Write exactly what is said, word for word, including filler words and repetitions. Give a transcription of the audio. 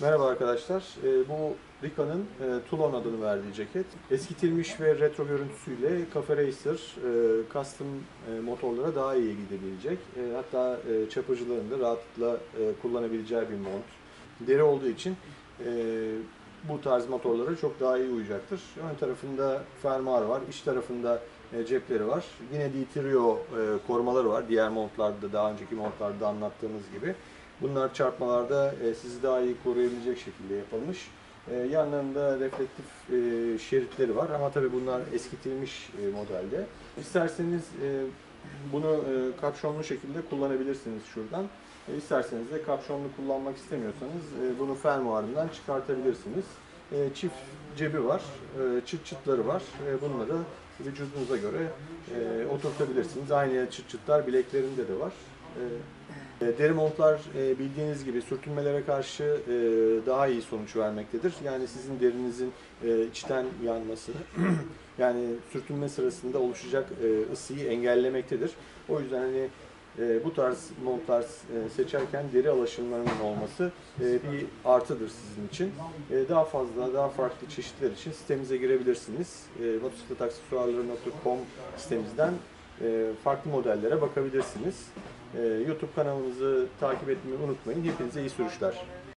Merhaba arkadaşlar, bu Richa'nın Toulon adını verdiği ceket. Eskitilmiş ve retro görüntüsüyle Cafe Racer custom motorlara daha iyi gidebilecek. Hatta çapıcıların da rahatlıkla kullanabileceği bir mont. Deri olduğu için bu tarz motorlara çok daha iyi uyacaktır. Ön tarafında fermuar var, iç tarafında cepleri var. Yine D otuz korumaları var, diğer montlarda, daha önceki montlarda anlattığımız gibi. Bunlar çarpmalarda sizi daha iyi koruyabilecek şekilde yapılmış. Yanlarında reflektif şeritleri var ama tabii bunlar eskitilmiş modelde. İsterseniz bunu kapşonlu şekilde kullanabilirsiniz şuradan. İsterseniz de kapşonlu kullanmak istemiyorsanız bunu fermuarından çıkartabilirsiniz. Çift cebi var, çıt çıtları var. Bunları vücudunuza göre oturtabilirsiniz. Aynı çıt çıtlar bileklerinde de var. Deri montlar bildiğiniz gibi sürtünmelere karşı daha iyi sonuç vermektedir. Yani sizin derinizin içten yanması, yani sürtünme sırasında oluşacak ısıyı engellemektedir. O yüzden hani bu tarz montlar seçerken deri alaşımlarının olması bir artıdır sizin için. Daha fazla, daha farklı çeşitler için sitemize girebilirsiniz. motosiklet aksesuarları nokta com sitemizden farklı modellere bakabilirsiniz. YouTube kanalımızı takip etmeyi unutmayın. Hepinize iyi sürüşler.